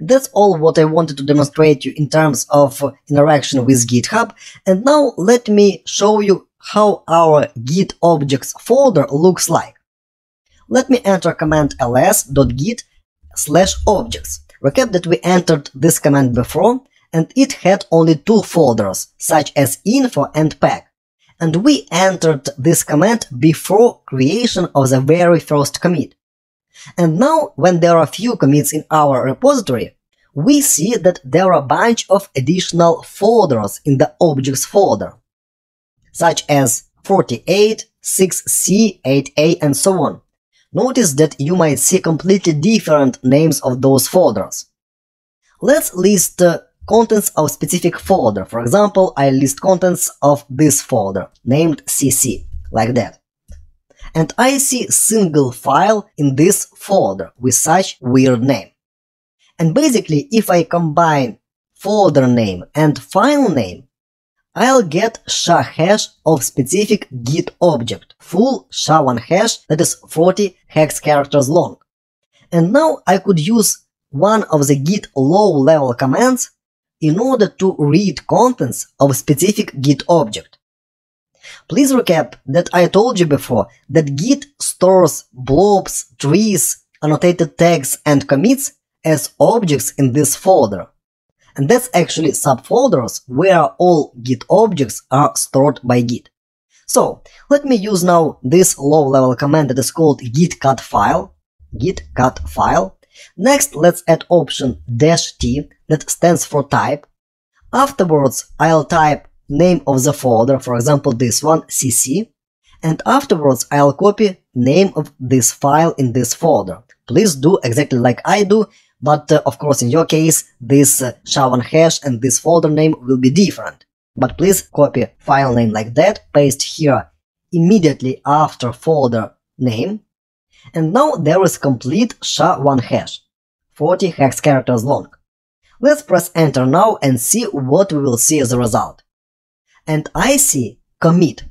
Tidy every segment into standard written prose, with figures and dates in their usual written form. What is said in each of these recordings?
That's all what I wanted to demonstrate you in terms of interaction with GitHub, and now let me show you how our Git objects folder looks like. Let me enter command ls.git/objects. Recap that we entered this command before, and it had only two folders, such as info and pack. And we entered this command before creation of the very first commit. And now, when there are few commits in our repository, we see that there are a bunch of additional folders in the objects folder, such as 48, 6c, 8a, and so on. Notice that you might see completely different names of those folders. Let's list contents of specific folder. For example, I list contents of this folder, named cc, like that. And I see single file in this folder with such weird name. And basically, if I combine folder name and file name, I'll get SHA hash of specific Git object, full SHA1 hash that is 40 hex characters long. And now I could use one of the Git low-level commands in order to read contents of specific Git object. Please recap that I told you before that Git stores blobs, trees, annotated tags, and commits as objects in this folder. And that's actually subfolders where all Git objects are stored by Git. So let me use now this low-level command that is called git cat-file. Git cat-file. Next, let's add option -t that stands for type. Afterwards, I'll type name of the folder, for example this one, cc, and afterwards I'll copy name of this file in this folder. Please do exactly like I do, but of course in your case this SHA1 hash and this folder name will be different. But please copy file name like that, paste here immediately after folder name, and now there is complete SHA1 hash, 40 hex characters long. Let's press enter now and see what we will see as a result. And I see commit,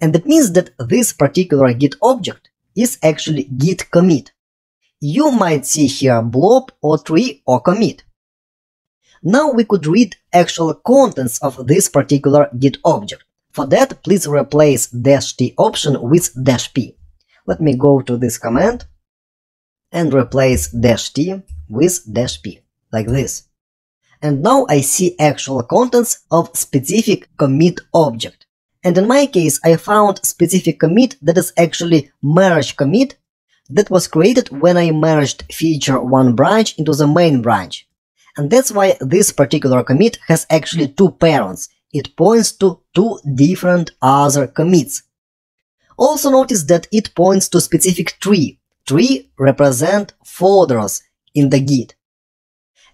and that means that this particular Git object is actually Git commit. You might see here blob or tree or commit. Now we could read actual contents of this particular Git object. For that, please replace -t option with -p. Let me go to this command and replace -t with -p, like this. And now I see actual contents of specific commit object. And in my case, I found specific commit that is actually merge commit that was created when I merged feature 1 branch into the main branch. And that's why this particular commit has actually two parents. It points to two different other commits. Also notice that it points to specific tree. Tree represent folders in the Git.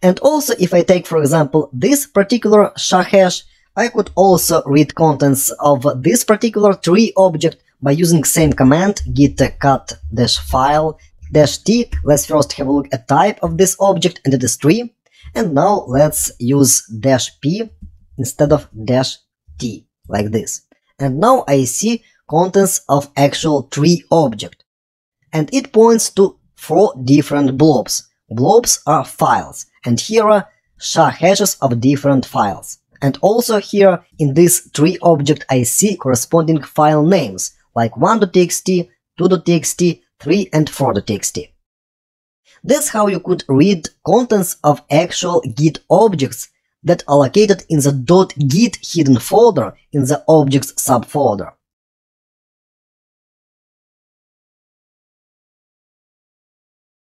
And also, if I take, for example, this particular SHA hash, I could also read contents of this particular tree object by using same command git cat-file -t. Let's first have a look at type of this object, and it is tree. And now let's use -p instead of -t, like this. And now I see contents of actual tree object. And it points to 4 different blobs. Blobs are files. And here are SHA hashes of different files. And also here in this tree object I see corresponding file names like 1.txt, 2.txt, 3 and 4.txt. That's how you could read contents of actual Git objects that are located in the .git hidden folder in the objects subfolder.